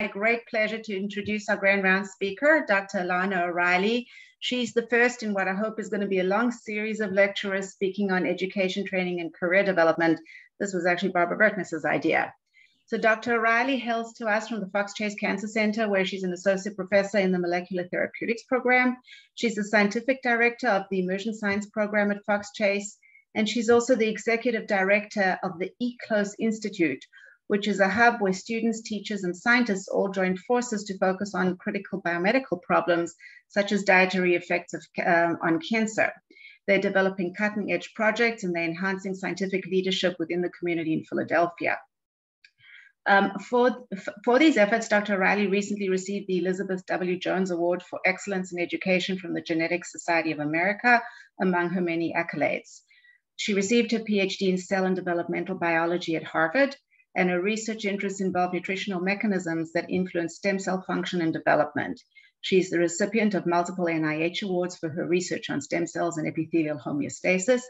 My great pleasure to introduce our Grand Round speaker, Dr. Alana O'Reilly. She's the first in what I hope is going to be a long series of lecturers speaking on education, training, and career development. This was actually Barbara Burtness's idea. So Dr. O'Reilly hails to us from the Fox Chase Cancer Center, where she's an associate professor in the molecular therapeutics program. She's the scientific director of the Immersion Science program at Fox Chase, and she's also the executive director of the eCLOSE Institute, which is a hub where students, teachers, and scientists all join forces to focus on critical biomedical problems, such as dietary effects on cancer. They're developing cutting-edge projects, and they're enhancing scientific leadership within the community in Philadelphia. For these efforts, Dr. O'Reilly recently received the Elizabeth W. Jones Award for Excellence in Education from the Genetics Society of America, among her many accolades. She received her PhD in cell and developmental biology at Harvard, and her research interests involve nutritional mechanisms that influence stem cell function and development. She's the recipient of multiple NIH awards for her research on stem cells and epithelial homeostasis.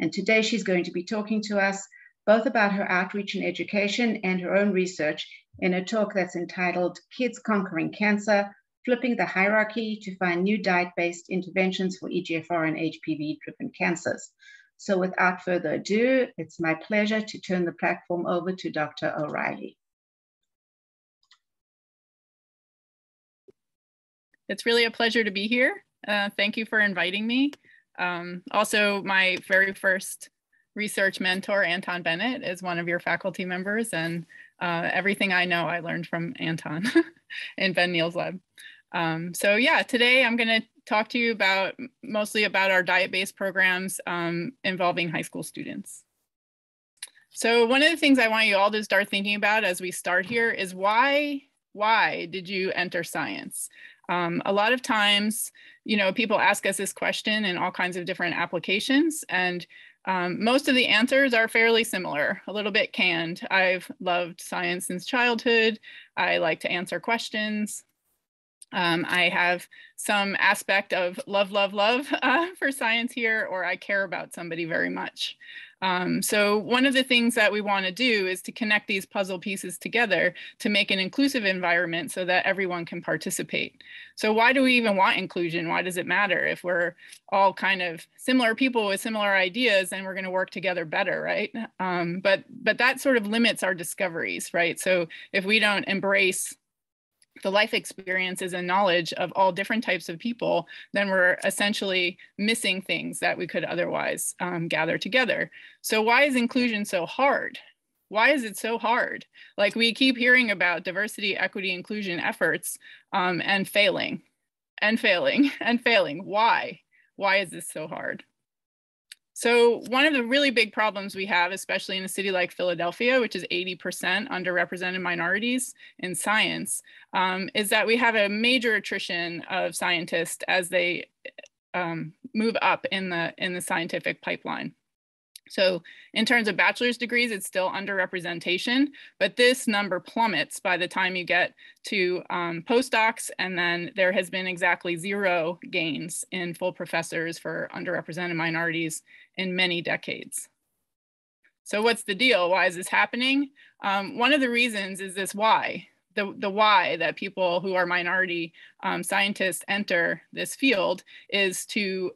And today she's going to be talking to us both about her outreach and education and her own research in a talk that's entitled Kids Conquering Cancer, Flipping the Hierarchy to Find New Diet-Based Interventions for EGFR and HPV-Driven Cancers. So without further ado, it's my pleasure to turn the platform over to Dr. O'Reilly. It's really a pleasure to be here. Thank you for inviting me. Also, my very first research mentor, Anton Bennett, is one of your faculty members, and everything I know I learned from Anton in Ben Neel's lab. So yeah, today I'm going to talk to you about mostly about our diet-based programs involving high school students. So one of the things I want you all to start thinking about as we start here is why did you enter science? A lot of times, you know, people ask us this question in all kinds of different applications, and most of the answers are fairly similar, a little bit canned. I've loved science since childhood. I like to answer questions. I have some aspect of love for science here, or I care about somebody very much. So one of the things that we want to do is to connect these puzzle pieces together to make an inclusive environment so that everyone can participate. So why do we even want inclusion? Why does it matter? If we're all kind of similar people with similar ideas, then we're going to work together better, right? But that sort of limits our discoveries, right? So if we don't embrace the life experiences and knowledge of all different types of people, then we're essentially missing things that we could otherwise gather together. So why is inclusion so hard? Why is it so hard? Like, we keep hearing about diversity, equity, inclusion efforts and failing and failing and failing. Why? Why is this so hard? So one of the really big problems we have, especially in a city like Philadelphia, which is 80% underrepresented minorities in science, is that we have a major attrition of scientists as they move up in the scientific pipeline. So in terms of bachelor's degrees, it's still underrepresentation, but this number plummets by the time you get to postdocs, and then there has been exactly zero gains in full professors for underrepresented minorities in many decades. So what's the deal? Why is this happening? One of the reasons is this why. The why that people who are minority scientists enter this field is to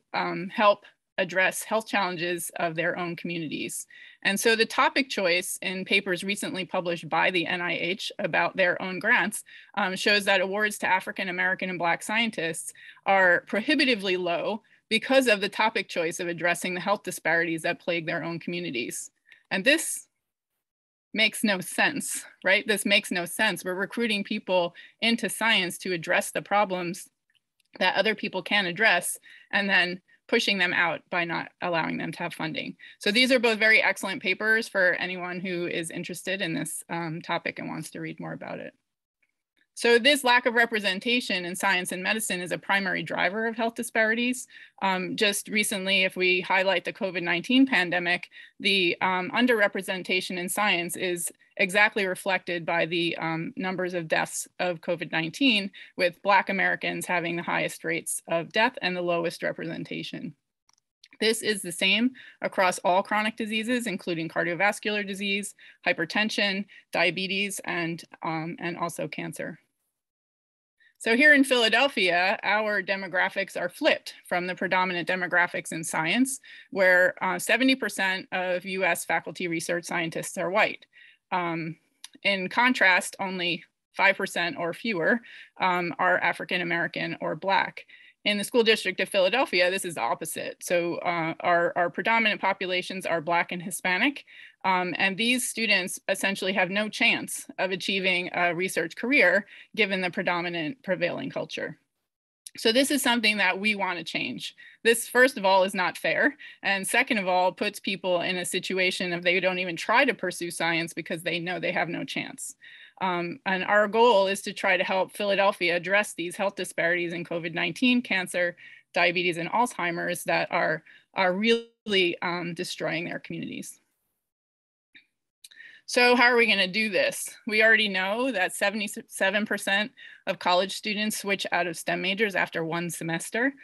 help address health challenges of their own communities. And so the topic choice in papers recently published by the NIH about their own grants shows that awards to African American and Black scientists are prohibitively low because of the topic choice of addressing the health disparities that plague their own communities. And this makes no sense, right? This makes no sense. We're recruiting people into science to address the problems that other people can address, and then pushing them out by not allowing them to have funding. So these are both very excellent papers for anyone who is interested in this topic and wants to read more about it. So this lack of representation in science and medicine is a primary driver of health disparities. Just recently, if we highlight the COVID-19 pandemic, the underrepresentation in science is exactly reflected by the numbers of deaths of COVID-19, with Black Americans having the highest rates of death and the lowest representation. This is the same across all chronic diseases, including cardiovascular disease, hypertension, diabetes, and also cancer. So here in Philadelphia, our demographics are flipped from the predominant demographics in science, where 70% of US faculty research scientists are white. In contrast, only 5% or fewer are African American or Black. In the school district of Philadelphia, this is the opposite. So our predominant populations are Black and Hispanic, and these students essentially have no chance of achieving a research career given the predominant prevailing culture. So this is something that we want to change. This, first of all, is not fair. And second of all, puts people in a situation of they don't even try to pursue science because they know they have no chance. And our goal is to try to help Philadelphia address these health disparities in COVID-19, cancer, diabetes, and Alzheimer's that are really destroying their communities. So how are we going to do this? We already know that 77% of college students switch out of STEM majors after one semester.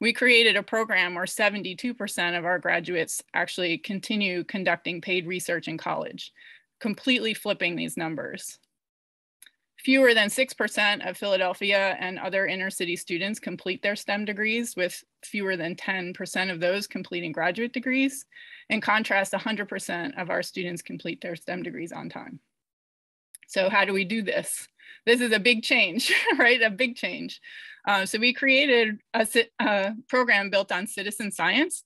We created a program where 72% of our graduates actually continue conducting paid research in college, completely flipping these numbers. Fewer than 6% of Philadelphia and other inner city students complete their STEM degrees, with fewer than 10% of those completing graduate degrees. In contrast, 100% of our students complete their STEM degrees on time. So how do we do this? This is a big change, right? A big change. So we created a program built on citizen science.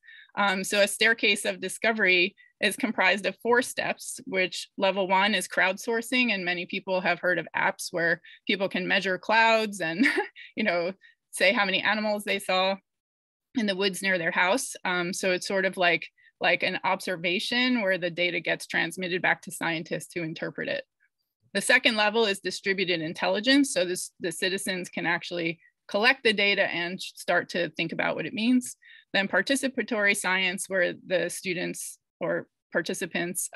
So a staircase of discovery is comprised of 4 steps, which level 1 is crowdsourcing. And many people have heard of apps where people can measure clouds and, you know, say how many animals they saw in the woods near their house. So it's sort of like an observation where the data gets transmitted back to scientists to interpret it. The second level is distributed intelligence. So the citizens can actually collect the data and start to think about what it means. Then participatory science, where the students or participants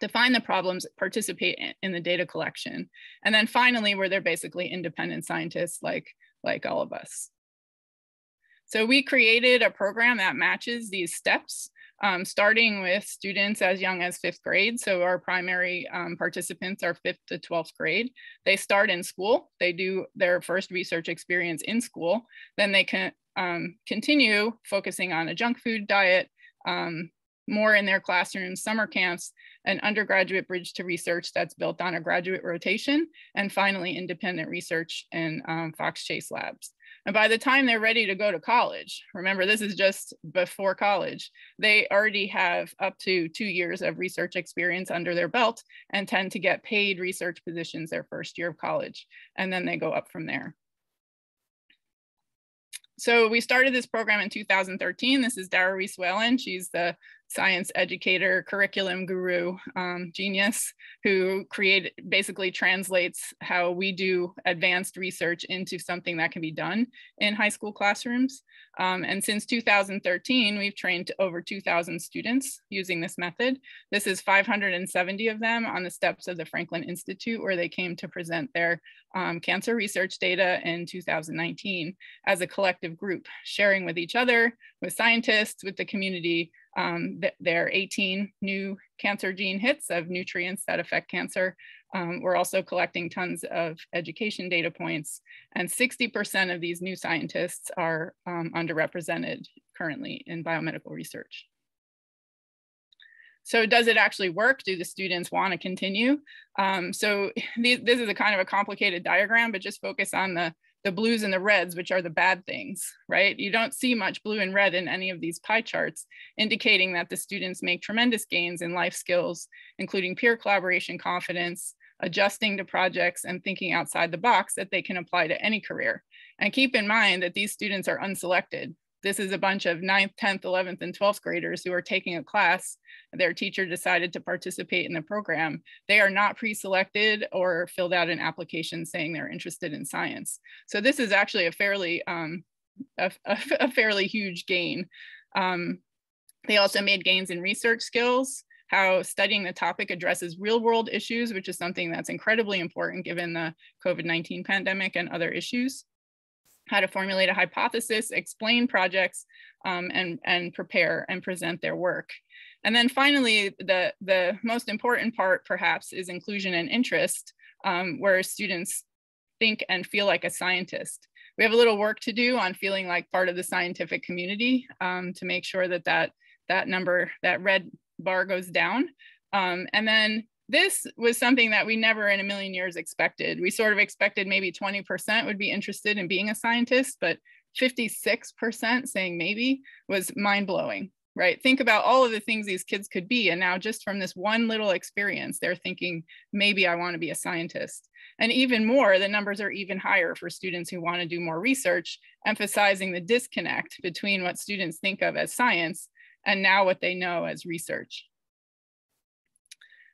define the problems, participate in the data collection. And then finally, where they're basically independent scientists like all of us. So we created a program that matches these steps, starting with students as young as 5th grade. So our primary participants are 5th to 12th grade. They start in school. They do their first research experience in school. Then they can continue focusing on a junk food diet, more in their classrooms, summer camps, an undergraduate bridge to research that's built on a graduate rotation, and finally independent research in Fox Chase labs. And by the time they're ready to go to college, remember this is just before college, they already have up to 2 years of research experience under their belt and tend to get paid research positions their first year of college. And then they go up from there. So we started this program in 2013. This is Dara Reese-Wellen. She's the science educator, curriculum guru, genius, who basically translates how we do advanced research into something that can be done in high school classrooms. And since 2013, we've trained over 2,000 students using this method. This is 570 of them on the steps of the Franklin Institute, where they came to present their cancer research data in 2019 as a collective group, sharing with each other, with scientists, with the community, there are 18 new cancer gene hits of nutrients that affect cancer. We're also collecting tons of education data points, and 60% of these new scientists are underrepresented currently in biomedical research. So does it actually work? Do the students want to continue? So this is a kind of a complicated diagram, but just focus on the blues and the reds, which are the bad things, right? You don't see much blue and red in any of these pie charts, indicating that the students make tremendous gains in life skills, including peer collaboration, confidence, adjusting to projects, and thinking outside the box that they can apply to any career. And keep in mind that these students are unselected. This is a bunch of 9th, 10th, 11th, and 12th graders who are taking a class. Their teacher decided to participate in the program. They are not pre-selected or filled out an application saying they're interested in science. So this is actually a fairly huge gain. They also made gains in research skills, how studying the topic addresses real-world issues, which is something that's incredibly important given the COVID-19 pandemic and other issues. how to formulate a hypothesis, explain projects, and prepare and present their work. And then finally, the most important part, perhaps, is inclusion and interest, where students think and feel like a scientist. We have a little work to do on feeling like part of the scientific community to make sure that that number, that red bar goes down. And then this was something that we never in a million years expected. We sort of expected maybe 20% would be interested in being a scientist, but 56% saying maybe was mind-blowing, right? Think about all of the things these kids could be. And now just from this one little experience, they're thinking, maybe I want to be a scientist. And even more, the numbers are even higher for students who want to do more research, emphasizing the disconnect between what students think of as science and now what they know as research.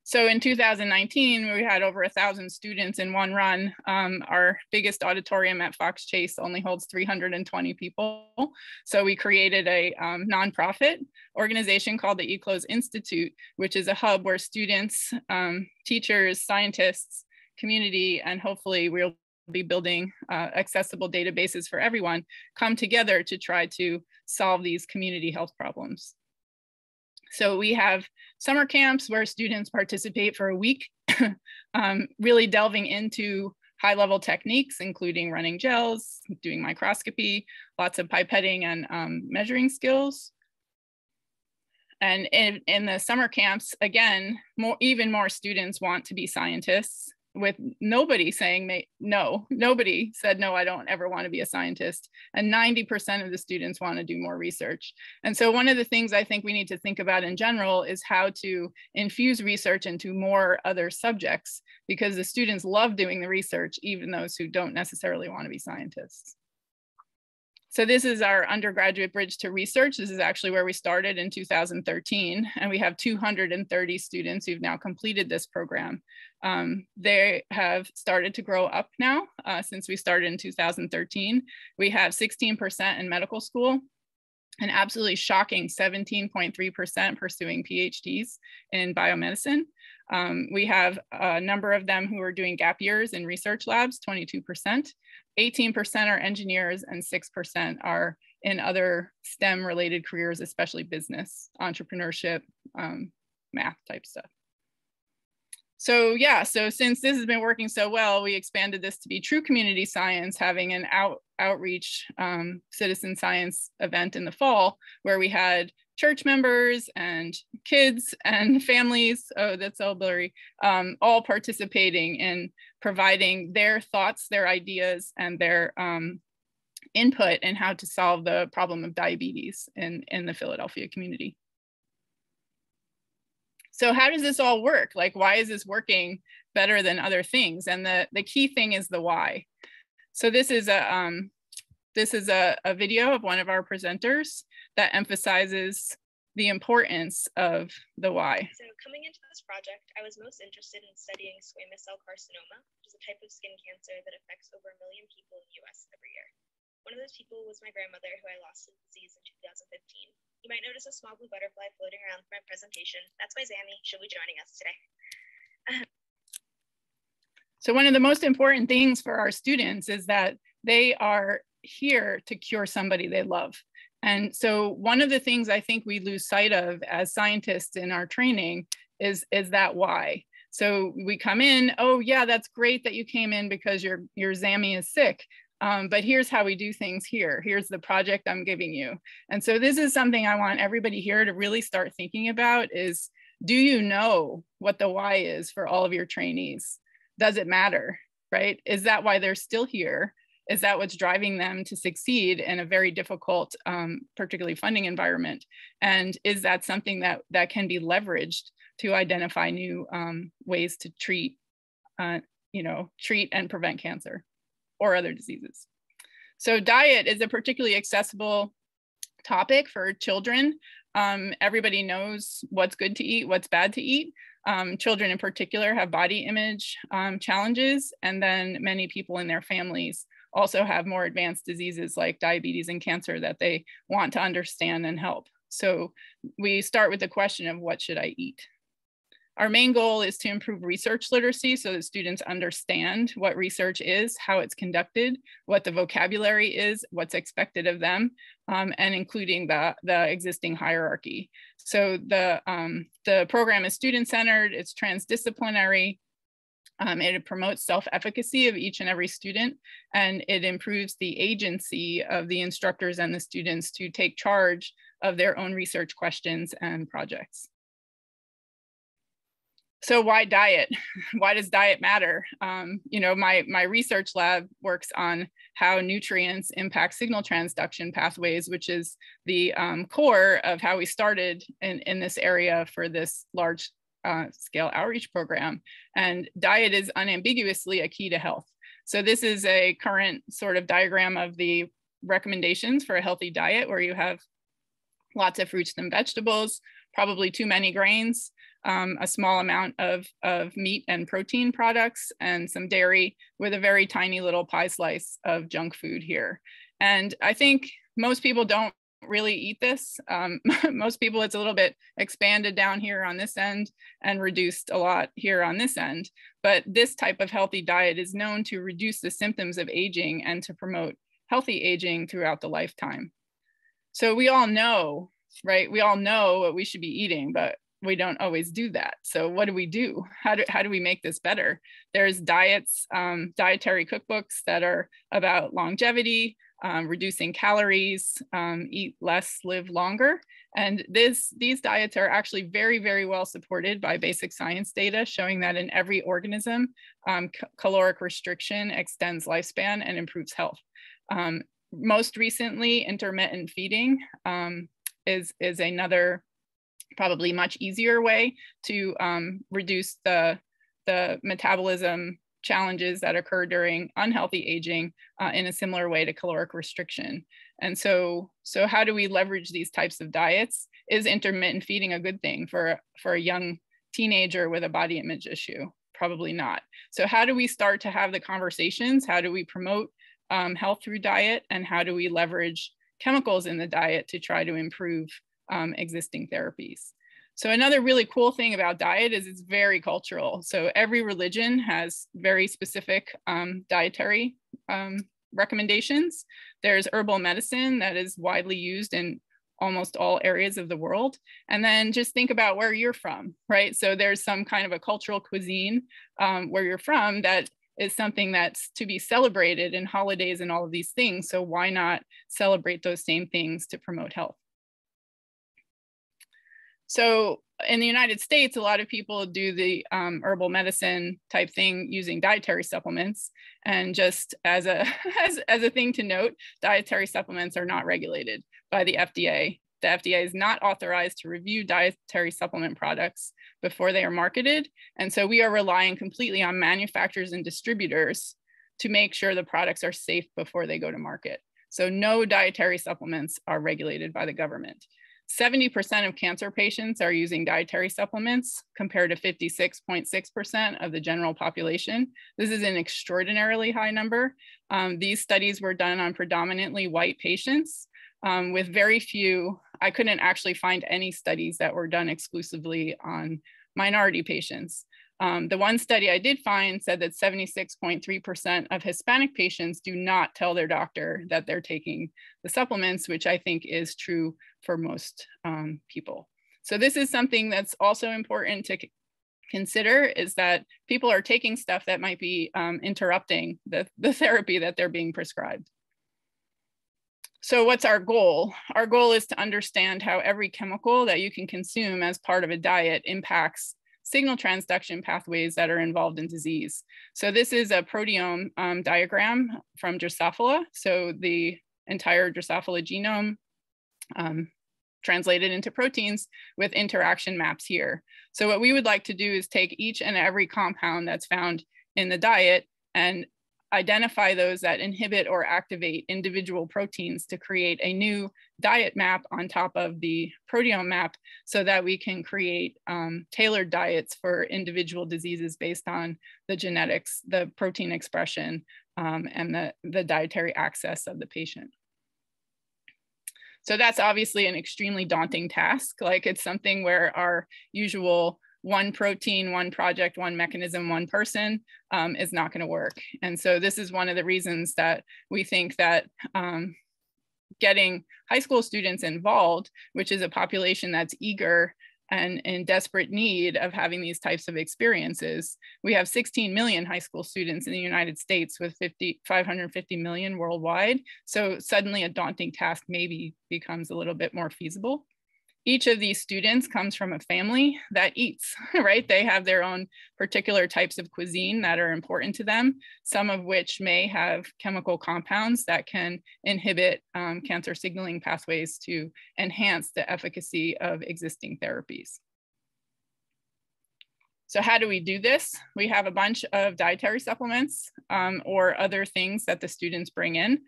So in 2019, we had over 1,000 students in one run. Our biggest auditorium at Fox Chase only holds 320 people. So we created a nonprofit organization called the eCLOSE Institute, which is a hub where students, teachers, scientists, community, and hopefully we'll be building accessible databases for everyone, come together to try to solve these community health problems. So we have summer camps where students participate for a week, really delving into high-level techniques, including running gels, doing microscopy, lots of pipetting and measuring skills. And in the summer camps, again, even more students want to be scientists, with nobody saying no. Nobody said, no, I don't ever want to be a scientist. And 90% of the students want to do more research. And so one of the things I think we need to think about in general is how to infuse research into more other subjects, because the students love doing the research, even those who don't necessarily want to be scientists. So this is our undergraduate bridge to research. This is actually where we started in 2013, and we have 230 students who've now completed this program. They have started to grow up now since we started in 2013. We have 16% in medical school, an absolutely shocking 17.3% pursuing PhDs in biomedicine. We have a number of them who are doing gap years in research labs, 22%. 18% are engineers and 6% are in other STEM related careers, especially business, entrepreneurship, math type stuff. So yeah, so since this has been working so well, we expanded this to be true community science, having an outreach citizen science event in the fall where we had church members and kids and families, oh, that's all blurry, all participating in providing their thoughts, their ideas, and their input in how to solve the problem of diabetes in the Philadelphia community. So how does this all work? Like, why is this working better than other things? And the key thing is the why. So this is a video of one of our presenters that emphasizes the importance of the why. So coming into this project, I was most interested in studying squamous cell carcinoma, which is a type of skin cancer that affects over 1 million people in the US every year. One of those people was my grandmother, who I lost to the disease in 2015. You might notice a small blue butterfly floating around for my presentation. That's my Zanny. She'll be joining us today. So one of the most important things for our students is that they are here to cure somebody they love. And so one of the things I think we lose sight of as scientists in our training is that why. So we come in, oh yeah, that's great that you came in because your Zammy is sick, but here's how we do things here. Here's the project I'm giving you. And so this is something I want everybody here to really start thinking about is, do you know what the why is for all of your trainees? Does it matter, right? Is that why they're still here? Is that what's driving them to succeed in a very difficult, particularly funding environment? And is that something that can be leveraged to identify new ways to treat and prevent cancer or other diseases? So diet is a particularly accessible topic for children. Everybody knows what's good to eat, what's bad to eat. Children in particular have body image challenges, and then many people in their families also have more advanced diseases like diabetes and cancer that they want to understand and help. So we start with the question of what should I eat? Our main goal is to improve research literacy so that students understand what research is, how it's conducted, what the vocabulary is, what's expected of them, and including the existing hierarchy. So the program is student-centered, it's transdisciplinary, it promotes self-efficacy of each and every student, and it improves the agency of the instructors and the students to take charge of their own research questions and projects. So why diet? Why does diet matter? You know, my research lab works on how nutrients impact signal transduction pathways, which is the core of how we started in this area for this large scale outreach program. And diet is unambiguously a key to health. So this is a current sort of diagram of the recommendations for a healthy diet, where you have lots of fruits and vegetables, probably too many grains, a small amount of meat and protein products, and some dairy, with a very tiny little pie slice of junk food here. And I think most people don't really eat this. Most people, it's a little bit expanded down here on this end and reduced a lot here on this end. But this type of healthy diet is known to reduce the symptoms of aging and to promote healthy aging throughout the lifetime. So we all know, right? We all know what we should be eating, but we don't always do that. So what do we do? How do we make this better? There's diets, dietary cookbooks that are about longevity, reducing calories, eat less, live longer. And these diets are actually very, very well supported by basic science data showing that in every organism, caloric restriction extends lifespan and improves health. Most recently, intermittent feeding is another probably much easier way to reduce the metabolism challenges that occur during unhealthy aging in a similar way to caloric restriction. And so how do we leverage these types of diets? Is intermittent feeding a good thing for a young teenager with a body image issue? Probably not. So how do we start to have the conversations? How do we promote health through diet? And how do we leverage chemicals in the diet to try to improve existing therapies? So another really cool thing about diet is it's very cultural. So every religion has very specific dietary recommendations. There's herbal medicine that is widely used in almost all areas of the world. And then just think about where you're from, right? So there's some kind of a cultural cuisine where you're from that is something that's to be celebrated in holidays and all of these things. So why not celebrate those same things to promote health? So in the United States, a lot of people do the herbal medicine type thing using dietary supplements. And just as a thing to note, dietary supplements are not regulated by the FDA. The FDA is not authorized to review dietary supplement products before they are marketed. And so we are relying completely on manufacturers and distributors to make sure the products are safe before they go to market. So no dietary supplements are regulated by the government. 70% of cancer patients are using dietary supplements compared to 56.6% of the general population. This is an extraordinarily high number. These studies were done on predominantly white patients with very few. I couldn't actually find any studies that were done exclusively on minority patients. The one study I did find said that 76.3% of Hispanic patients do not tell their doctor that they're taking the supplements, which I think is true for most people. So this is something that's also important to consider, is that people are taking stuff that might be interrupting the therapy that they're being prescribed. So what's our goal? Our goal is to understand how every chemical that you can consume as part of a diet impacts signal transduction pathways that are involved in disease. So this is a proteome diagram from Drosophila. So the entire Drosophila genome translated into proteins with interaction maps here. So what we would like to do is take each and every compound that's found in the diet and identify those that inhibit or activate individual proteins to create a new diet map on top of the proteome map, so that we can create tailored diets for individual diseases based on the genetics, the protein expression, and the dietary access of the patient. So that's obviously an extremely daunting task. Like, it's something where our usual one protein, one project, one mechanism, one person is not going to work. And so this is one of the reasons that we think that getting high school students involved, which is a population that's eager and in desperate need of having these types of experiences. We have 16 million high school students in the United States with 550 million worldwide. So suddenly a daunting task maybe becomes a little bit more feasible. Each of these students comes from a family that eats, right? They have their own particular types of cuisine that are important to them, some of which may have chemical compounds that can inhibit cancer signaling pathways to enhance the efficacy of existing therapies. So how do we do this? We have a bunch of dietary supplements or other things that the students bring in.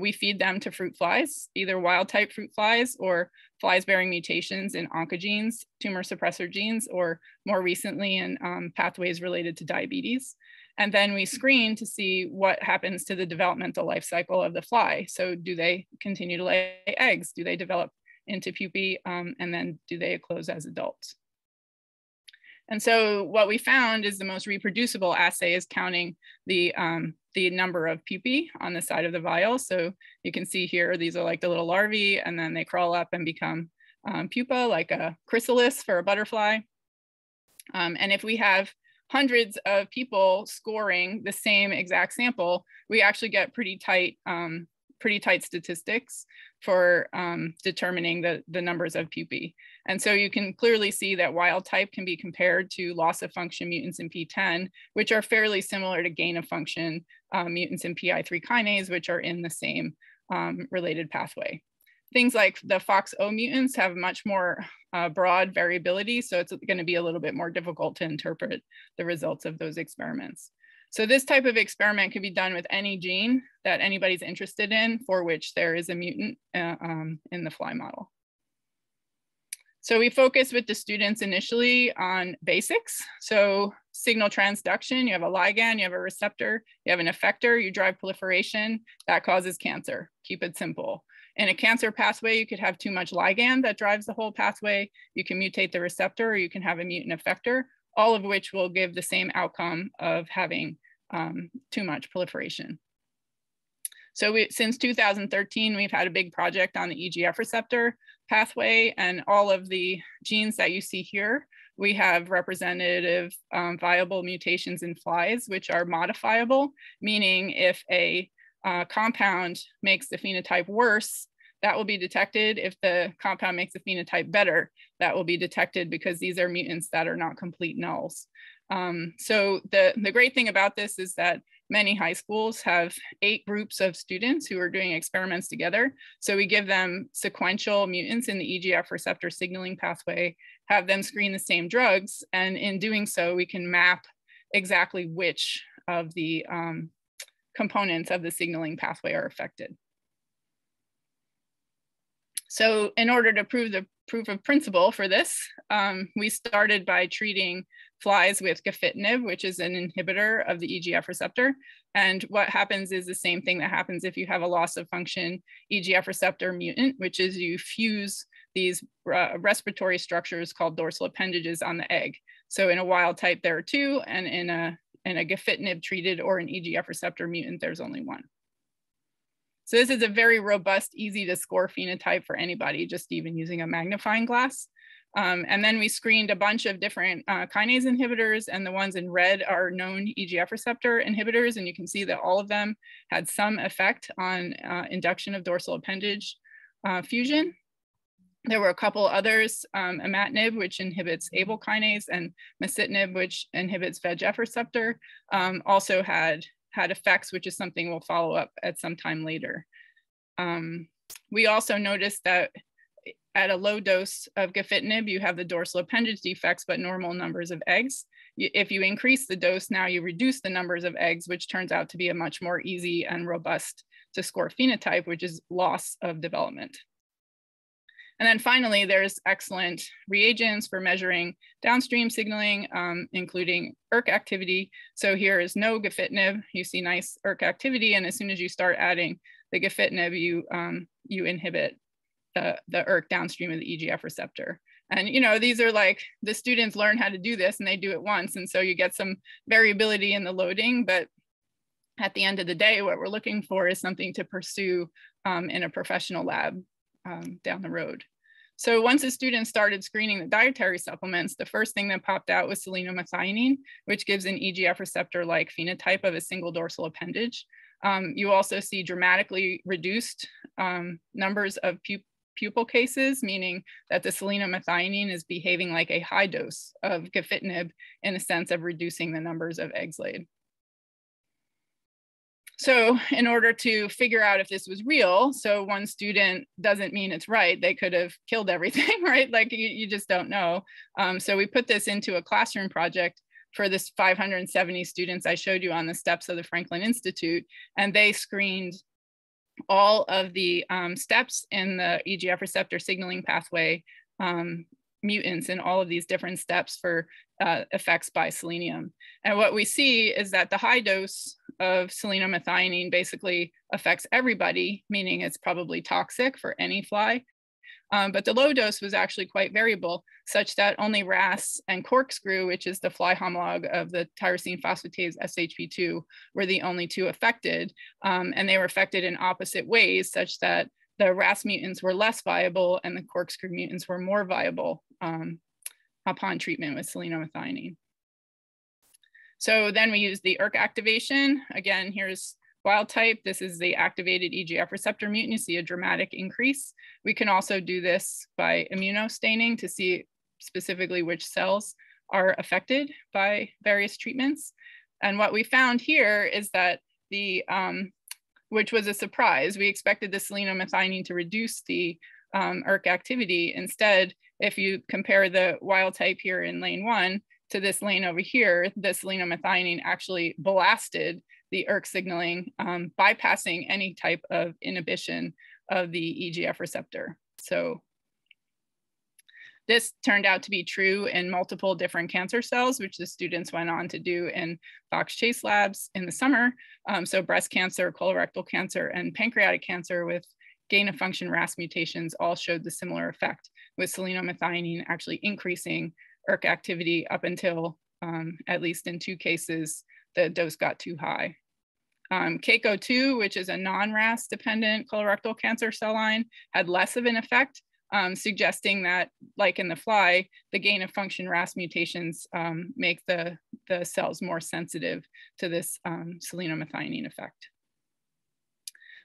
We feed them to fruit flies, either wild type fruit flies or flies bearing mutations in oncogenes, tumor suppressor genes, or more recently in pathways related to diabetes. And then we screen to see what happens to the developmental life cycle of the fly. So do they continue to lay eggs? Do they develop into pupae? And then do they eclose as adults? And so what we found is the most reproducible assay is counting the number of pupae on the side of the vial. So you can see here, these are like the little larvae, and then they crawl up and become pupa, like a chrysalis for a butterfly. And if we have hundreds of people scoring the same exact sample, we actually get pretty tight statistics for determining the numbers of pupae. And so you can clearly see that wild type can be compared to loss of function mutants in P10, which are fairly similar to gain of function mutants in PI3 kinase, which are in the same related pathway. Things like the FOXO mutants have much more broad variability, so it's going to be a little bit more difficult to interpret the results of those experiments. So this type of experiment could be done with any gene that anybody's interested in for which there is a mutant in the fly model. So we focus with the students initially on basics. So signal transduction, you have a ligand, you have a receptor, you have an effector, you drive proliferation, that causes cancer. Keep it simple. In a cancer pathway, you could have too much ligand that drives the whole pathway. You can mutate the receptor, or you can have a mutant effector, all of which will give the same outcome of having too much proliferation. So since 2013, we've had a big project on the EGF receptor pathway, and all of the genes that you see here, we have representative viable mutations in flies, which are modifiable, meaning if a compound makes the phenotype worse, that will be detected. If the compound makes the phenotype better, that will be detected, because these are mutants that are not complete nulls. So the great thing about this is that many high schools have 8 groups of students who are doing experiments together. So we give them sequential mutants in the EGF receptor signaling pathway, have them screen the same drugs. And in doing so, we can map exactly which of the components of the signaling pathway are affected. So in order to prove the proof of principle for this, we started by treating flies with gefitinib, which is an inhibitor of the EGF receptor. And what happens is the same thing that happens if you have a loss of function EGF receptor mutant, which is you fuse these respiratory structures called dorsal appendages on the egg. So in a wild type, there are 2, and in a gefitinib treated or an EGF receptor mutant, there's only 1. So this is a very robust, easy to score phenotype for anybody, just even using a magnifying glass. And then we screened a bunch of different kinase inhibitors, and the ones in red are known EGF receptor inhibitors. And you can see that all of them had some effect on induction of dorsal appendage fusion. There were a couple others, imatinib, which inhibits Abl kinase, and masitinib, which inhibits VEGF receptor, also had effects, which is something we'll follow up at some time later. We also noticed that at a low dose of gefitinib, you have the dorsal appendage defects, but normal numbers of eggs. If you increase the dose, now you reduce the numbers of eggs, which turns out to be a much more easy and robust to score phenotype, which is loss of development. And then finally, there's excellent reagents for measuring downstream signaling, including ERK activity. So here is no gefitinib. You see nice ERK activity. And as soon as you start adding the gefitinib, you inhibit the ERK downstream of the EGF receptor. And, you know, these are like the students learn how to do this and they do it once. And so you get some variability in the loading. But at the end of the day, what we're looking for is something to pursue in a professional lab down the road. So once the students started screening the dietary supplements, the first thing that popped out was selenomethionine, which gives an EGF receptor-like phenotype of a single dorsal appendage. You also see dramatically reduced numbers of pupil cases, meaning that the selenomethionine is behaving like a high dose of gefitinib in the sense of reducing the numbers of eggs laid. So in order to figure out if this was real, so one student doesn't mean it's right, they could have killed everything, right? Like you just don't know. So we put this into a classroom project for this 570 students I showed you on the steps of the Franklin Institute, and they screened all of the steps in the EGF receptor signaling pathway mutants in all of these different steps for effects by selenium. And what we see is that the high dose of selenomethionine basically affects everybody, meaning it's probably toxic for any fly. But the low dose was actually quite variable, such that only RAS and corkscrew, which is the fly homologue of the tyrosine phosphatase SHP2, were the only two affected. And they were affected in opposite ways, such that the RAS mutants were less viable and the corkscrew mutants were more viable upon treatment with selenomethionine. So then we used the ERK activation. Again, here's wild type. This is the activated EGF receptor mutant. You see a dramatic increase. We can also do this by immunostaining to see specifically which cells are affected by various treatments. And what we found here is that the, which was a surprise, we expected the selenomethionine to reduce the ERK activity. Instead, if you compare the wild type here in lane one to this lane over here, the selenomethionine actually blasted the ERK signaling, bypassing any type of inhibition of the EGF receptor. So this turned out to be true in multiple different cancer cells, which the students went on to do in Fox Chase labs in the summer. So breast cancer, colorectal cancer, and pancreatic cancer with gain-of-function RAS mutations all showed the similar effect, with selenomethionine actually increasing ERK activity up until, at least in two cases, the dose got too high. CACO2, which is a non-RAS dependent colorectal cancer cell line, had less of an effect, suggesting that, like in the fly, the gain of function RAS mutations make the cells more sensitive to this selenomethionine effect.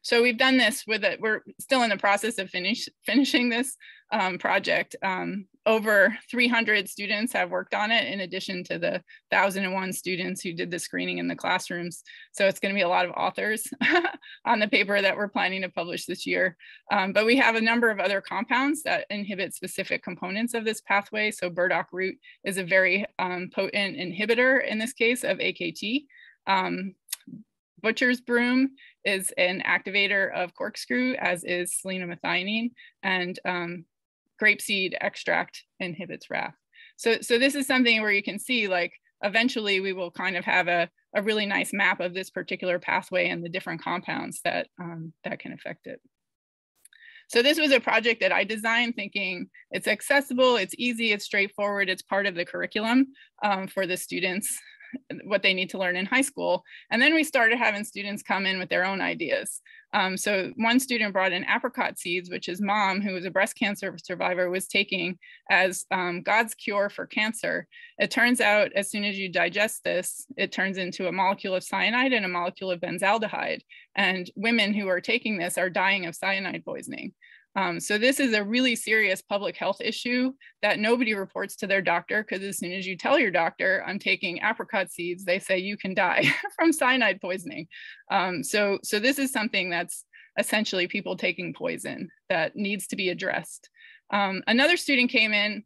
So we've done this with it. We're still in the process of finishing this project. Over 300 students have worked on it, in addition to the 1,001 students who did the screening in the classrooms. So it's going to be a lot of authors on the paper that we're planning to publish this year. But we have a number of other compounds that inhibit specific components of this pathway. So burdock root is a very potent inhibitor, in this case, of AKT. Butcher's broom is an activator of corkscrew, as is selenomethionine, and grapeseed extract inhibits RAS. So this is something where you can see, like, eventually we will kind of have a really nice map of this particular pathway and the different compounds that, that can affect it. So this was a project that I designed thinking it's accessible, it's easy, it's straightforward, it's part of the curriculum for the students, what they need to learn in high school. And then we started having students come in with their own ideas. So one student brought in apricot seeds, which his mom, who was a breast cancer survivor, was taking as God's cure for cancer. It turns out, as soon as you digest this, it turns into a molecule of cyanide and a molecule of benzaldehyde. And women who are taking this are dying of cyanide poisoning. So this is a really serious public health issue that nobody reports to their doctor, because as soon as you tell your doctor, I'm taking apricot seeds, they say you can die from cyanide poisoning. So this is something that's essentially people taking poison that needs to be addressed. Another student came in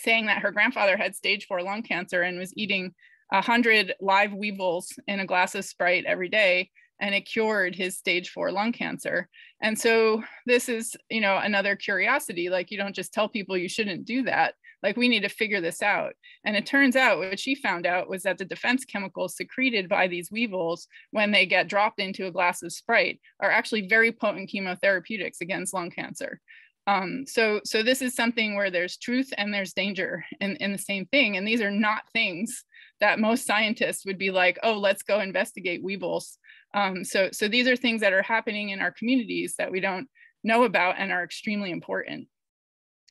saying that her grandfather had stage 4 lung cancer and was eating 100 live weevils in a glass of Sprite every day, and it cured his stage 4 lung cancer. And so this is, you know, another curiosity. Like, you don't just tell people you shouldn't do that. Like, we need to figure this out. And it turns out, what she found out was that the defense chemicals secreted by these weevils when they get dropped into a glass of Sprite are actually very potent chemotherapeutics against lung cancer. So this is something where there's truth and there's danger in the same thing. And these are not things that most scientists would be like, oh, let's go investigate weevils. So these are things that are happening in our communities that we don't know about and are extremely important.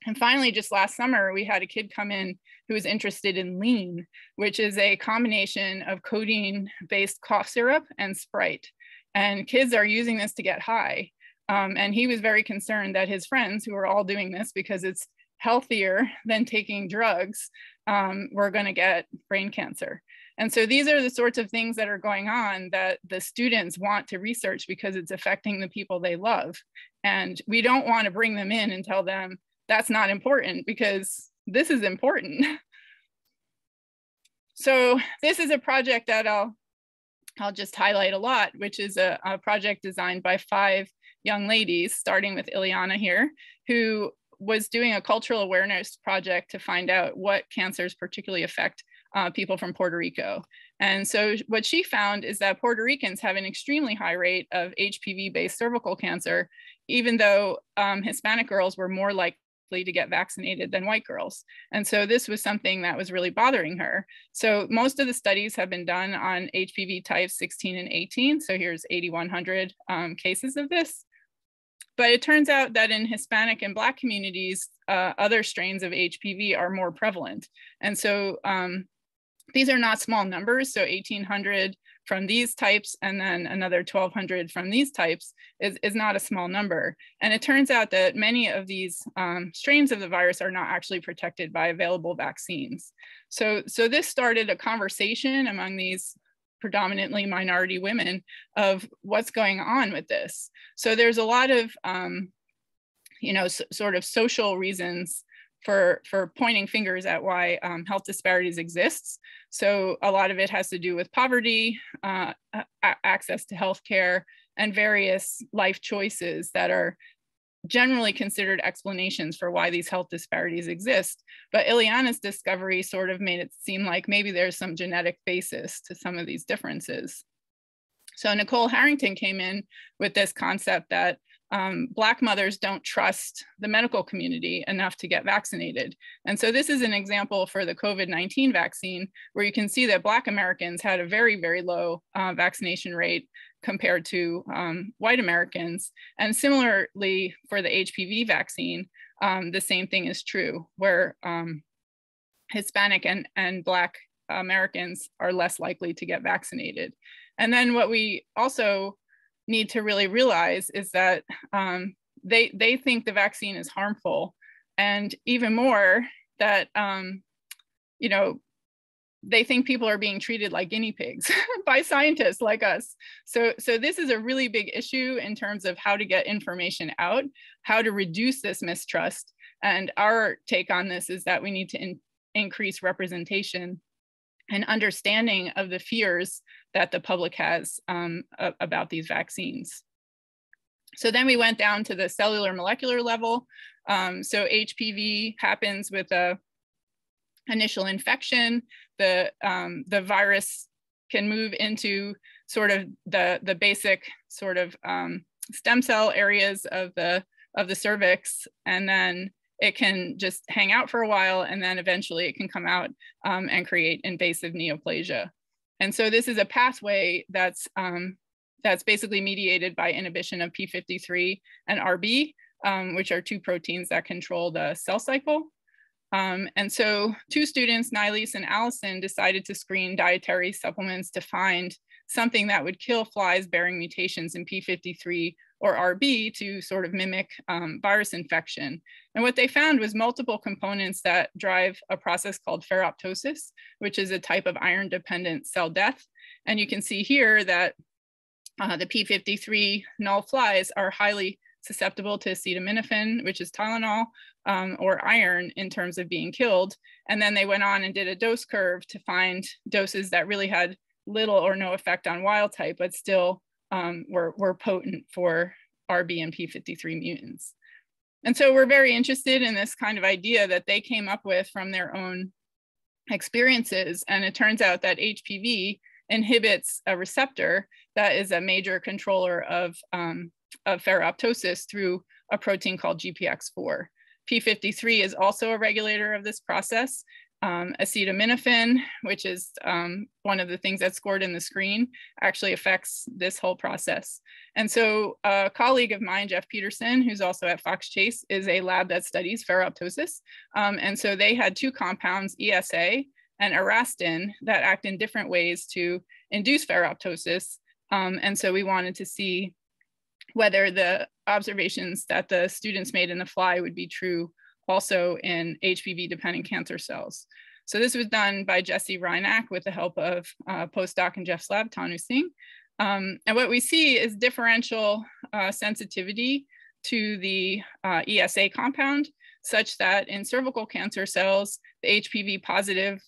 And finally, just last summer, we had a kid come in who was interested in lean, which is a combination of codeine-based cough syrup and Sprite. And kids are using this to get high. And he was very concerned that his friends, who are all doing this because it's healthier than taking drugs, were going to get brain cancer. And so these are the sorts of things that are going on that the students want to research because it's affecting the people they love. And we don't want to bring them in and tell them that's not important, because this is important. So this is a project that I'll just highlight a lot, which is a project designed by 5 young ladies, starting with Ileana here, who was doing a cultural awareness project to find out what cancers particularly affect people from Puerto Rico. And so what she found is that Puerto Ricans have an extremely high rate of HPV-based cervical cancer, even though Hispanic girls were more likely to get vaccinated than white girls. And so this was something that was really bothering her. So most of the studies have been done on HPV types 16 and 18. So here's 8,100 cases of this. But it turns out that in Hispanic and Black communities, other strains of HPV are more prevalent. And so these are not small numbers. So 1,800 from these types and then another 1,200 from these types is not a small number. And it turns out that many of these strains of the virus are not actually protected by available vaccines. So this started a conversation among these predominantly minority women of what's going on with this. So there's a lot of, sort of social reasons for pointing fingers at why health disparities exists. So a lot of it has to do with poverty, access to healthcare, and various life choices that are generally considered explanations for why these health disparities exist. But Ileana's discovery sort of made it seem like maybe there's some genetic basis to some of these differences. So Nicole Harrington came in with this concept that Black mothers don't trust the medical community enough to get vaccinated. And so this is an example for the COVID-19 vaccine, where you can see that Black Americans had a very, very low vaccination rate compared to white Americans. And similarly, for the HPV vaccine, the same thing is true, where Hispanic and Black Americans are less likely to get vaccinated. And then what we also need to really realize is that they think the vaccine is harmful, and even more that, they think people are being treated like guinea pigs by scientists like us. So this is a really big issue in terms of how to get information out, how to reduce this mistrust. And our take on this is that we need to increase representation and understanding of the fears that the public has about these vaccines. So then we went down to the cellular molecular level. So HPV happens with an initial infection. The virus can move into sort of the basic sort of stem cell areas of the cervix, and then it can just hang out for a while, and then eventually it can come out and create invasive neoplasia. And so this is a pathway that's basically mediated by inhibition of P53 and RB, which are 2 proteins that control the cell cycle. And so 2 students, Nylise and Allison, decided to screen dietary supplements to find something that would kill flies bearing mutations in P53 or RB to sort of mimic virus infection. And what they found was multiple components that drive a process called ferroptosis, which is a type of iron-dependent cell death. And you can see here that the P53 null flies are highly susceptible to acetaminophen, which is Tylenol, or iron, in terms of being killed. And then they went on and did a dose curve to find doses that really had little or no effect on wild type, but still were potent for RB and P53 mutants. And so we're very interested in this kind of idea that they came up with from their own experiences. And it turns out that HPV inhibits a receptor that is a major controller of ferroptosis through a protein called GPX4. P53 is also a regulator of this process. Acetaminophen, which is one of the things that's scored in the screen, actually affects this whole process. And so a colleague of mine, Jeff Peterson, who's also at Fox Chase, is a lab that studies ferroptosis. And so they had two compounds, ESA and erastin, that act in different ways to induce ferroptosis. And so we wanted to see whether the observations that the students made in the fly would be true also in HPV-dependent cancer cells. So this was done by Jesse Reinach with the help of postdoc in Jeff's lab, Tanu Singh. And what we see is differential sensitivity to the ESA compound, such that in cervical cancer cells, the HPV-positive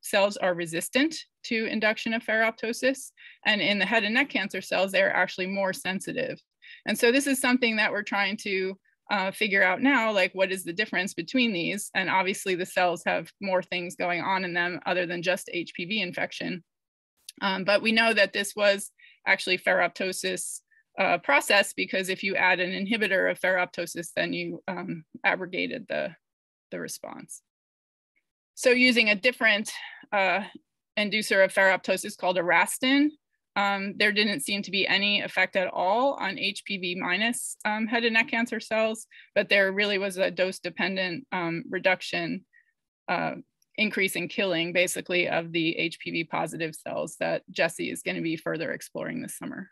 cells are resistant to induction of ferroptosis. And in the head and neck cancer cells, they're actually more sensitive. And so this is something that we're trying to figure out now, like what is the difference between these? And obviously the cells have more things going on in them other than just HPV infection. But we know that this was actually ferroptosis process, because if you add an inhibitor of ferroptosis, then you abrogated the response. So using a different inducer of ferroptosis called erastin, there didn't seem to be any effect at all on HPV minus head and neck cancer cells, but there really was a dose-dependent reduction, increase in killing basically of the HPV positive cells that Jesse is going to be further exploring this summer.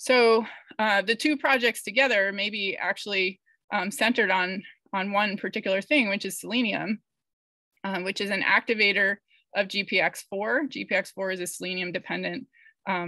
So the two projects together may be actually centered on one particular thing, which is selenium, which is an activator of GPX4. GPX4 is a selenium-dependent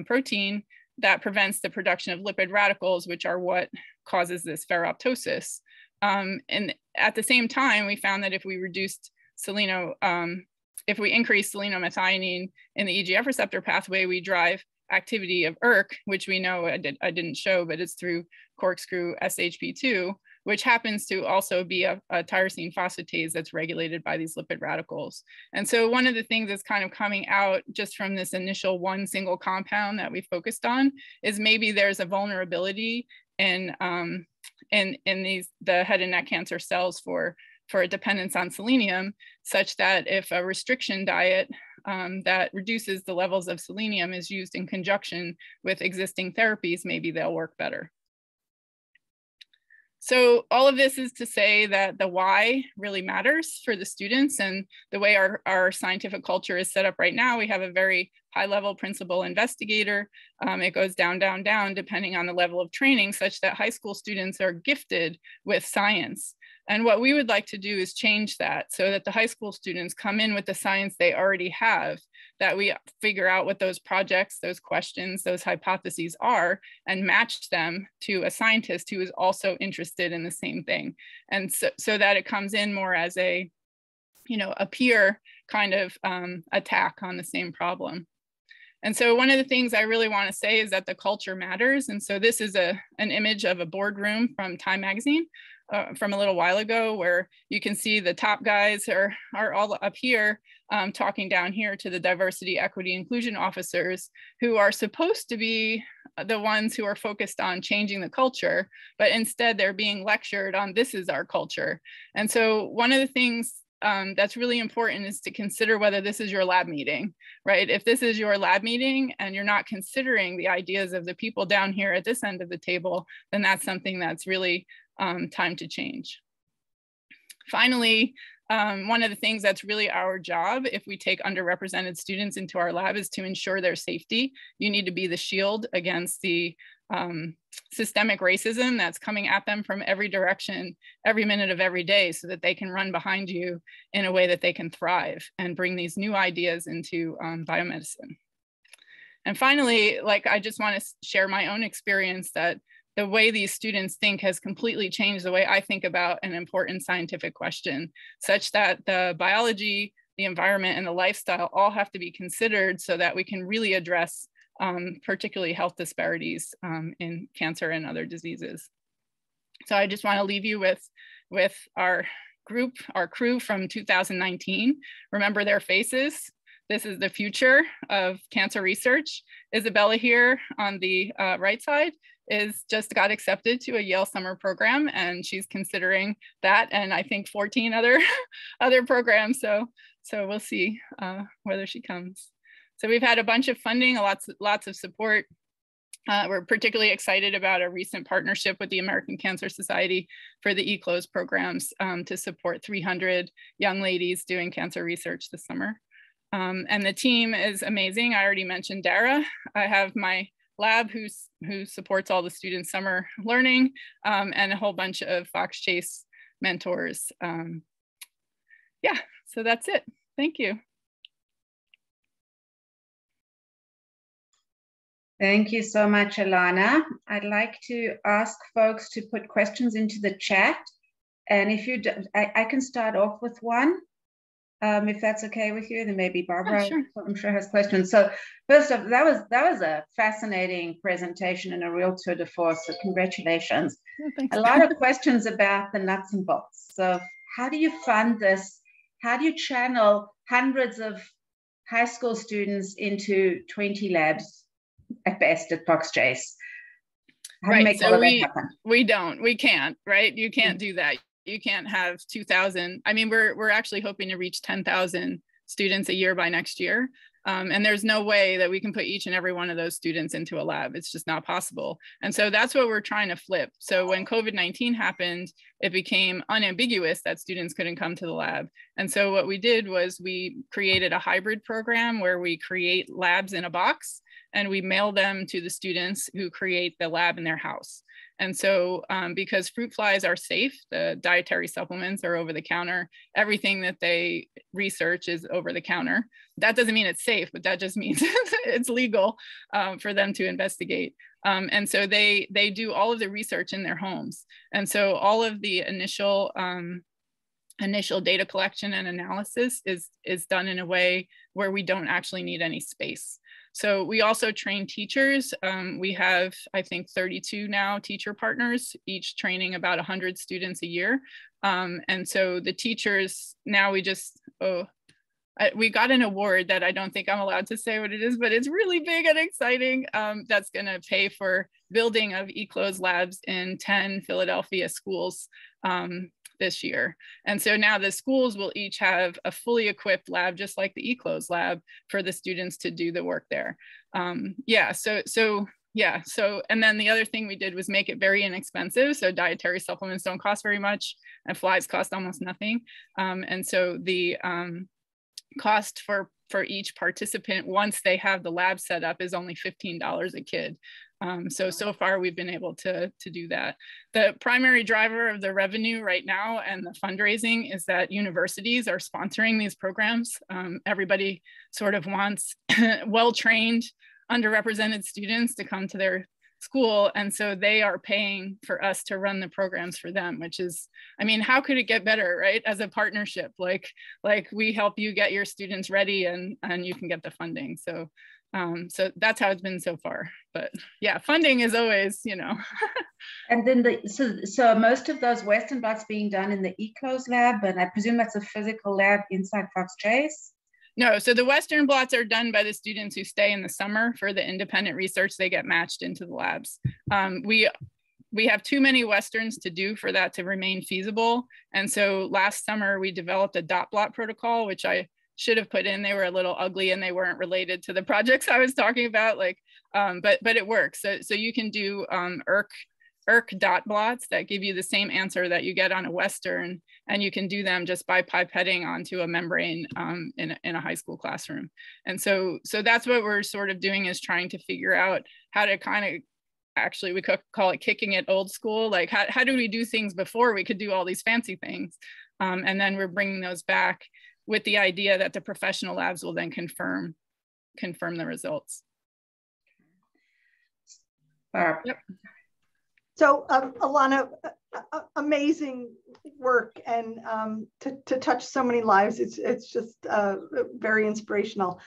protein that prevents the production of lipid radicals, which are what causes this ferroptosis. And at the same time, we found that if we reduced if we increased selenomethionine in the EGF receptor pathway, we drive activity of ERK, which we know I didn't show, but it's through corkscrew SHP2, which happens to also be a tyrosine phosphatase that's regulated by these lipid radicals. And so one of the things that's kind of coming out just from this initial one single compound that we focused on is maybe there's a vulnerability in the head and neck cancer cells for a dependence on selenium, such that if a restriction diet that reduces the levels of selenium is used in conjunction with existing therapies, maybe they'll work better. So all of this is to say that the why really matters for the students, and the way our scientific culture is set up right now, we have a very high level principal investigator. It goes down, down, down, depending on the level of training, such that high school students are gifted with science. And what we would like to do is change that so that the high school students come in with the science they already have, that we figure out what those projects, those questions, those hypotheses are, and match them to a scientist who is also interested in the same thing. And so that it comes in more as a, you know, a peer kind of attack on the same problem. And so one of the things I really want to say is that the culture matters. And so this is an image of a boardroom from Time magazine from a little while ago, where you can see the top guys are all up here talking down here to the diversity, equity, inclusion officers, who are supposed to be the ones who are focused on changing the culture, but instead they're being lectured on this is our culture. And so one of the things that's really important is to consider whether this is your lab meeting, right? If this is your lab meeting and you're not considering the ideas of the people down here at this end of the table, then that's something that's really time to change. Finally, one of the things that's really our job if we take underrepresented students into our lab is to ensure their safety. You need to be the shield against the systemic racism that's coming at them from every direction, every minute of every day, so that they can run behind you in a way that they can thrive and bring these new ideas into biomedicine. And finally, like, I just want to share my own experience that the way these students think has completely changed the way I think about an important scientific question, such that the biology, the environment, and the lifestyle all have to be considered so that we can really address particularly health disparities in cancer and other diseases. So I just want to leave you with our group, our crew from 2019. Remember their faces. This is the future of cancer research. Isabella here on the right side is just got accepted to a Yale summer program, and she's considering that, and I think 14 other programs. So we'll see whether she comes. So we've had a bunch of funding, lots of support. We're particularly excited about a recent partnership with the American Cancer Society for the eCLOSE programs to support 300 young ladies doing cancer research this summer. And the team is amazing. I already mentioned Dara. I have my lab who supports all the students' summer learning and a whole bunch of Fox Chase mentors. Yeah, so that's it. Thank you. Thank you so much, Alana. I'd like to ask folks to put questions into the chat. And if you do, I can start off with one, if that's okay with you, then maybe Barbara, sure. I'm sure, has questions. So first off, that was a fascinating presentation and a real tour de force, so congratulations. Oh, thanks. A lot of questions about the nuts and bolts. So how do you fund this? How do you channel hundreds of high school students into 20 labs? At best at Fox Chase. How do you make all of that happen? We can't, right? You can't do that. You can't have 2,000. I mean, we're actually hoping to reach 10,000 students a year by next year. And there's no way that we can put each and every one of those students into a lab. It's just not possible. And so that's what we're trying to flip. So when COVID-19 happened, it became unambiguous that students couldn't come to the lab. And so what we did was we created a hybrid program where we create labs in a box and we mail them to the students who create the lab in their house. And so because fruit flies are safe, the dietary supplements are over the counter, everything that they research is over the counter. That doesn't mean it's safe, but that just means it's legal for them to investigate. And so they do all of the research in their homes. And so all of the initial data collection and analysis is done in a way where we don't actually need any space. So we also train teachers. We have, I think, 32 now teacher partners, each training about 100 students a year. And so the teachers, now we just, we got an award that I don't think I'm allowed to say what it is, but it's really big and exciting. That's going to pay for building of eCLOSE labs in 10 Philadelphia schools this year. And so now the schools will each have a fully equipped lab, just like the eCLOSE lab, for the students to do the work there. And then the other thing we did was make it very inexpensive. So dietary supplements don't cost very much, and flies cost almost nothing. And so the cost for each participant, once they have the lab set up, is only $15 a kid. So far we've been able to do that. The primary driver of the revenue right now and the fundraising is that universities are sponsoring these programs. Everybody sort of wants well-trained, underrepresented students to come to their school. And so they are paying for us to run the programs for them, which is, I mean, how could it get better, right? As a partnership, like we help you get your students ready and you can get the funding. So that's how it's been so far. But yeah, funding is always, you know. And then so most of those Western blots being done in the eCLOSE lab, and I presume that's a physical lab inside Fox Chase? No, so the Western blots are done by the students who stay in the summer for the independent research. They get matched into the labs. We have too many Westerns to do for that to remain feasible. And so last summer we developed a dot blot protocol, which I should have put in. They were a little ugly and they weren't related to the projects I was talking about, but it works. So you can do ERK dot blots that give you the same answer that you get on a Western, and you can do them just by pipetting onto a membrane in a high school classroom. And so that's what we're sort of doing, is trying to figure out how to kind of, actually we call it kicking it old school. Like how do we do things before we could do all these fancy things? And then we're bringing those back with the idea that the professional labs will then confirm the results. Yep. So Alana, amazing work, and to touch so many lives, it's just very inspirational.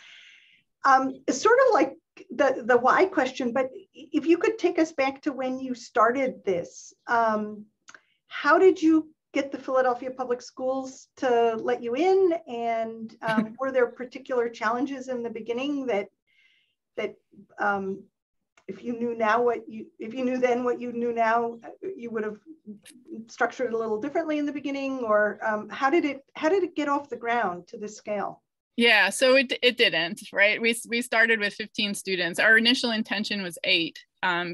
It's sort of like the why question, but if you could take us back to when you started this, how did you get the Philadelphia Public Schools to let you in, and were there particular challenges in the beginning that if you knew now what you, if you knew then what you knew now, you would have structured it a little differently in the beginning, or how did it get off the ground to this scale? Yeah, so it didn't, right? We started with 15 students. Our initial intention was 8,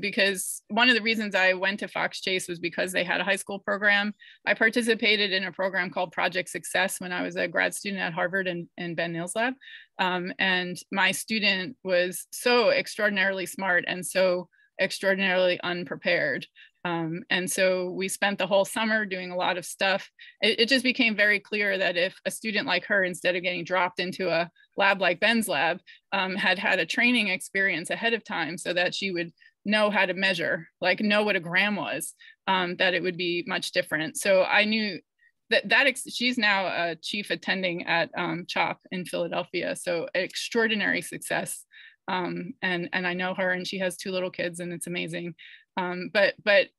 because one of the reasons I went to Fox Chase was because they had a high school program. I participated in a program called Project Success when I was a grad student at Harvard in Ben Neel's lab. And my student was so extraordinarily smart and so extraordinarily unprepared. And so we spent the whole summer doing a lot of stuff. It just became very clear that if a student like her, instead of getting dropped into a lab like Ben's lab, had a training experience ahead of time so that she would know how to measure, like know what a gram was, that it would be much different. So I knew she's now a chief attending at CHOP in Philadelphia. So extraordinary success. And I know her, and she has 2 little kids, and it's amazing. But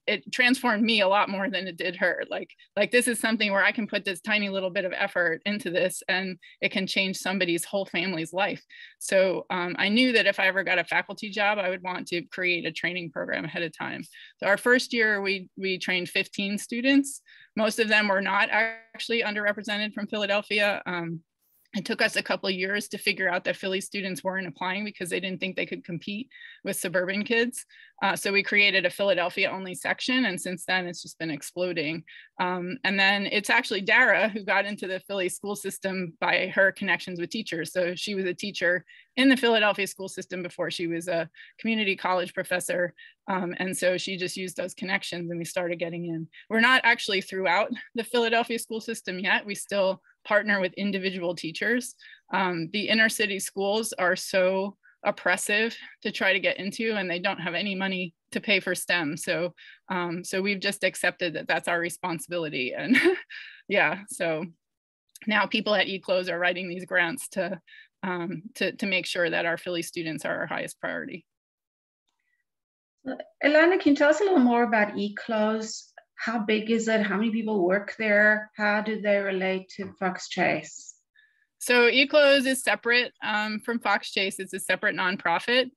it transformed me a lot more than it did her. Like this is something where I can put this tiny little bit of effort into this, and it can change somebody's whole family's life. So I knew that if I ever got a faculty job, I would want to create a training program ahead of time. So our first year, we trained 15 students. Most of them were not actually underrepresented from Philadelphia. It took us a couple of years to figure out that Philly students weren't applying because they didn't think they could compete with suburban kids. So we created a Philadelphia only section. And since then, it's just been exploding. And then it's actually Dara who got into the Philly school system by her connections with teachers. So she was a teacher in the Philadelphia school system before she was a community college professor. And so she just used those connections, and we started getting in. We're not actually throughout the Philadelphia school system yet. We still partner with individual teachers. The inner city schools are so oppressive to try to get into, and they don't have any money to pay for STEM. So, so we've just accepted that that's our responsibility. And yeah, so now people at eClose are writing these grants to make sure that our Philly students are our highest priority. Alana, can you tell us a little more about eClose? How big is it? How many people work there? How do they relate to Fox Chase? So eCLOSE is separate from Fox Chase. It's a separate nonprofit.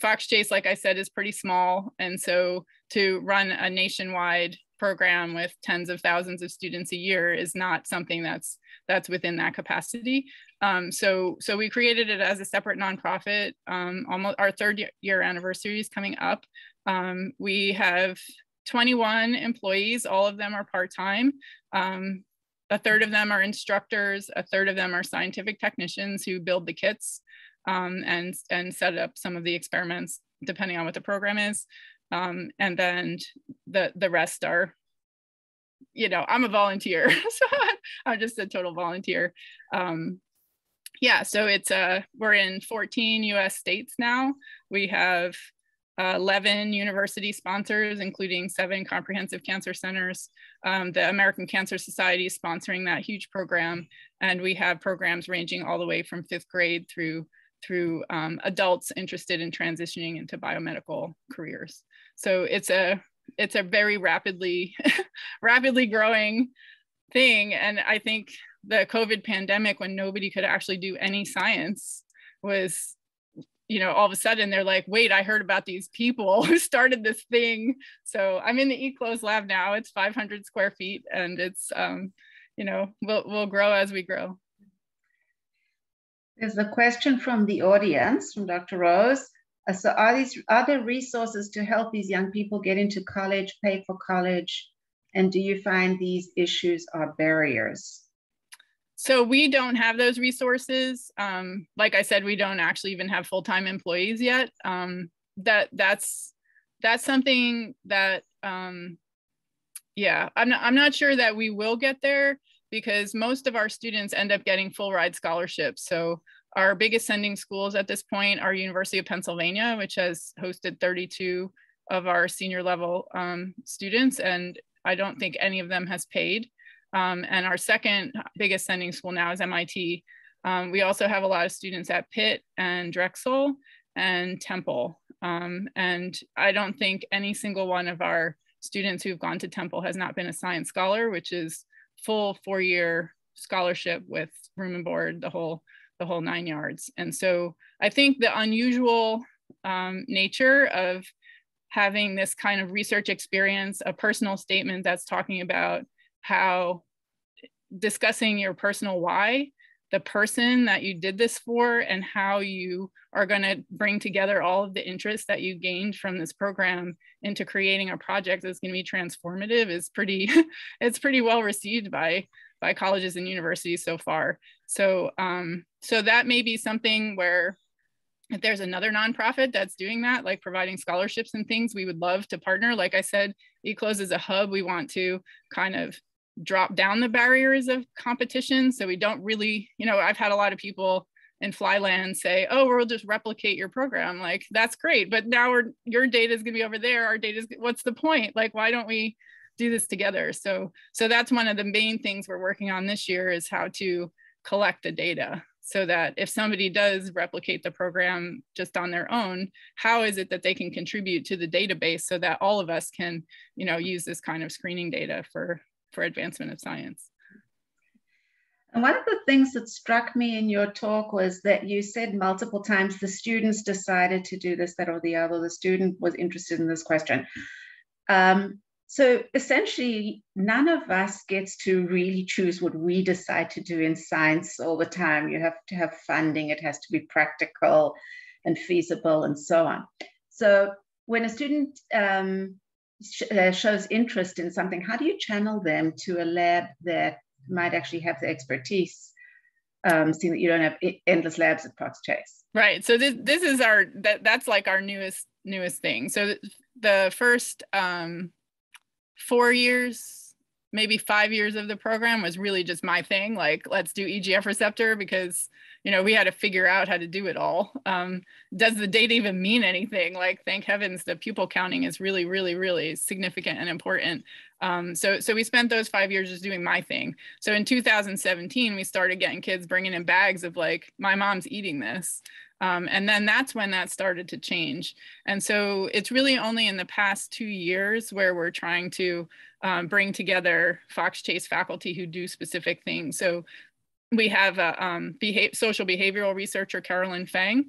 Fox Chase, like I said, is pretty small. And so to run a nationwide program with tens of thousands of students a year is not something that's within that capacity. So we created it as a separate nonprofit. Almost our 3rd year anniversary is coming up. We have 21 employees, all of them are part-time. A third of them are instructors, a third of them are scientific technicians who build the kits and set up some of the experiments, depending on what the program is. And then the rest are, you know, I'm a volunteer, so I'm just a total volunteer. Yeah, so it's we're in 14 US states now. We have 11 university sponsors, including 7 comprehensive cancer centers. The American Cancer Society is sponsoring that huge program. And we have programs ranging all the way from 5th grade through adults interested in transitioning into biomedical careers. So it's a very rapidly growing thing. And I think the COVID pandemic, when nobody could actually do any science, was, you know, all of a sudden they're like, wait, I heard about these people who started this thing. So I'm in the eClose lab now. It's 500 square feet, and it's, you know, we'll grow as we grow. There's a question from the audience, from Dr. Rose. So are there resources to help these young people get into college, pay for college? And do you find these issues are barriers? So we don't have those resources. Like I said, we don't actually even have full-time employees yet. That's something that, yeah, I'm not sure that we will get there, because most of our students end up getting full ride scholarships. So our biggest sending schools at this point are University of Pennsylvania, which has hosted 32 of our senior level students. And I don't think any of them has paid. And our second biggest sending school now is MIT. We also have a lot of students at Pitt and Drexel and Temple. And I don't think any single one of our students who've gone to Temple has not been a science scholar, which is full 4-year scholarship with room and board, the whole 9 yards. And so I think the unusual nature of having this kind of research experience, a personal statement that's talking about how discussing your personal why, the person that you did this for, and how you are going to bring together all of the interests that you gained from this program into creating a project that's going to be transformative is pretty, it's pretty well received by colleges and universities so far. So, so that may be something where if there's another nonprofit that's doing that, like providing scholarships and things, we would love to partner. Like I said, eCLOSE is a hub. We want to kind of drop down the barriers of competition. So we don't really, you know, I've had a lot of people in Flyland say, oh, we'll just replicate your program. Like, that's great. But now your data is going to be over there. Our data is, what's the point? Like, why don't we do this together? So that's one of the main things we're working on this year is how to collect the data so that if somebody does replicate the program just on their own, how is it that they can contribute to the database so that all of us can, you know, use this kind of screening data for advancement of science. And one of the things that struck me in your talk was that you said multiple times, the students decided to do this, that, or the other, the student was interested in this question. So essentially, none of us gets to really choose what we decide to do in science all the time. You have to have funding, it has to be practical and feasible and so on. So when a student shows interest in something, how do you channel them to a lab that might actually have the expertise, seeing that you don't have endless labs at Fox Chase? Right, so this is our, that's like our newest thing. So the first 4 years, maybe 5 years of the program was really just my thing, like let's do EGF receptor because, you know, we had to figure out how to do it all. Does the data even mean anything? Like, thank heavens, the pupil counting is really, really, really significant and important. So we spent those 5 years just doing my thing. So in 2017, we started getting kids bringing in bags of like, my mom's eating this. And then that's when that started to change. And so it's really only in the past 2 years where we're trying to bring together Fox Chase faculty who do specific things. So we have a social behavioral researcher, Carolyn Fang,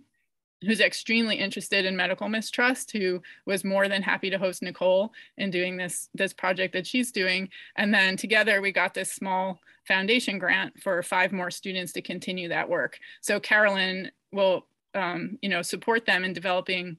who's extremely interested in medical mistrust, who was more than happy to host Nicole in doing this project that she's doing. And then together we got this small foundation grant for 5 more students to continue that work. So Carolyn will you know, support them in developing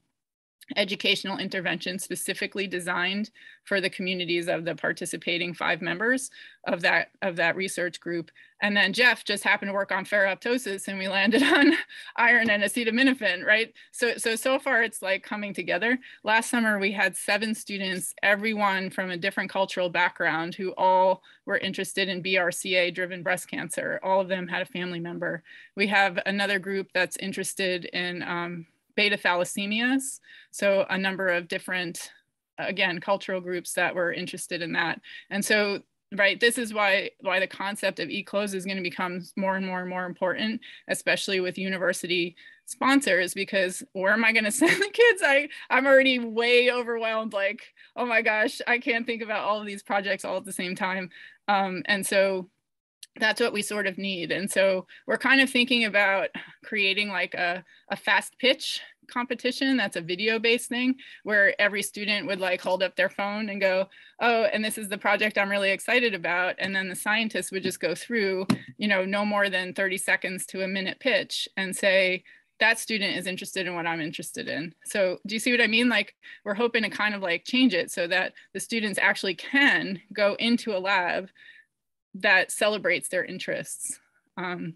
educational interventions specifically designed for the communities of the participating 5 members of that research group. And then Jeff just happened to work on ferroptosis and we landed on iron and acetaminophen, right? So far it's like coming together. Last summer we had 7 students, everyone from a different cultural background, who all were interested in BRCA-driven breast cancer. All of them had a family member. We have another group that's interested in beta thalassemias. So a number of different, again, cultural groups that were interested in that. And so, right, this is why the concept of eCLOSE is going to become more and more and more important, especially with university sponsors, because where am I going to send the kids? I'm already way overwhelmed, like, oh my gosh, I can't think about all of these projects all at the same time. And so that's what we sort of need. And so we're kind of thinking about creating like a fast pitch competition that's a video-based thing where every student would like hold up their phone and go, oh, and this is the project I'm really excited about. And then the scientists would just go through, you know, no more than 30 seconds to a minute pitch and say, that student is interested in what I'm interested in. So do you see what I mean? Like, we're hoping to kind of like change it so that the students actually can go into a lab that celebrates their interests.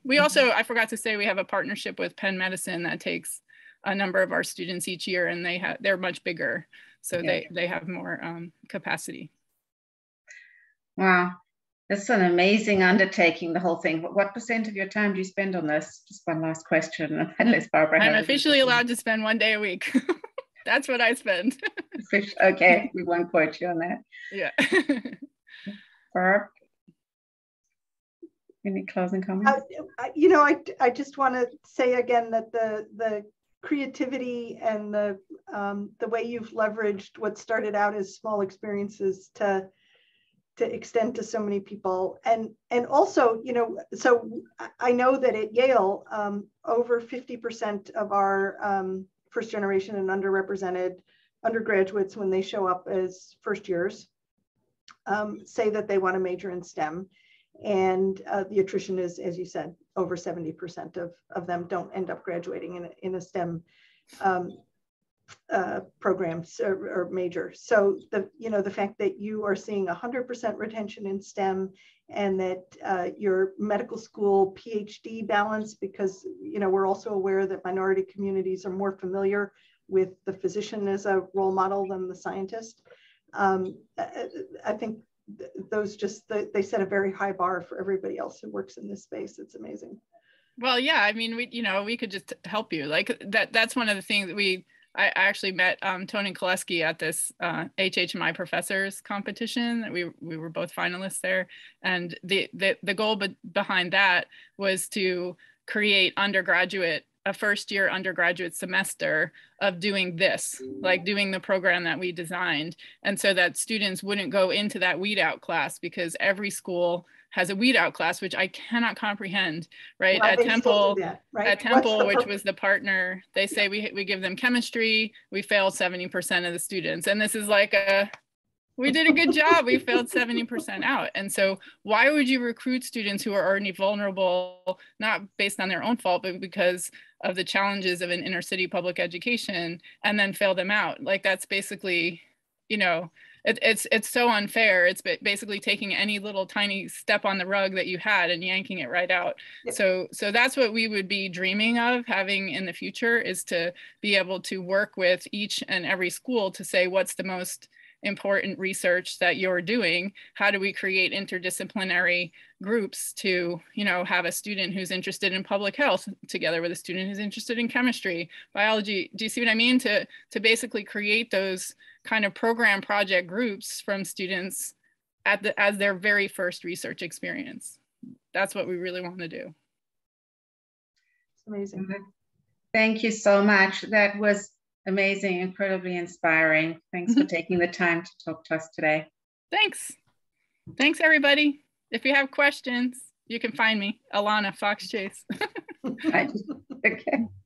We also, I forgot to say, we have a partnership with Penn Medicine that takes a number of our students each year, and they're much bigger. So yeah, they have more capacity. Wow, that's an amazing undertaking, the whole thing. What % of your time do you spend on this? Just one last question, unless Barbara. I'm officially allowed to spend 1 day a week. That's what I spend. Okay, we won't quote you on that. Yeah. Barb? Any closing comments? You know, I just want to say again that the creativity and the way you've leveraged what started out as small experiences to extend to so many people, and also, you know, so I know that at Yale, over 50% of our first generation and underrepresented undergraduates, when they show up as first years, say that they want to major in STEM. And the attrition is, as you said, over 70% of them don't end up graduating in a STEM programs or major. So the fact that you are seeing 100% retention in STEM, and that your medical school PhD balance, because we're also aware that minority communities are more familiar with the physician as a role model than the scientist. I think those just, they set a very high bar for everybody else who works in this space. It's amazing. Well, yeah, I mean, we could just help you. Like that's one of the things that I actually met Tony Koleski at this HHMI professors competition. We were both finalists there. And the goal behind that was to create a first year undergraduate semester of doing this, like doing the program that we designed. And so that students wouldn't go into that weed out class, because every school has a weed out class, which I cannot comprehend, right? Well, at Temple, which was the partner, they say we give them chemistry, we fail 70% of the students. And this is like we did a good job, we failed 70% out. And so why would you recruit students who are already vulnerable, not based on their own fault, but because of the challenges of an inner city public education, and then fail them out? Like that's basically, it's so unfair. It's basically taking any little tiny step on the rug that you had and yanking it right out. Yep. So that's what we would be dreaming of having in the future, is to be able to work with each and every school to say, what's the most important research that you're doing? How do we create interdisciplinary groups to, have a student who's interested in public health together with a student who's interested in chemistry, biology? Do you see what I mean? To basically create those kind of program project groups from students as their very first research experience. That's what we really want to do. It's amazing. Thank you so much. That was amazing, incredibly inspiring. Thanks for taking the time to talk to us today. Thanks. Thanks, everybody. If you have questions, you can find me, Alana, Fox Chase. Okay.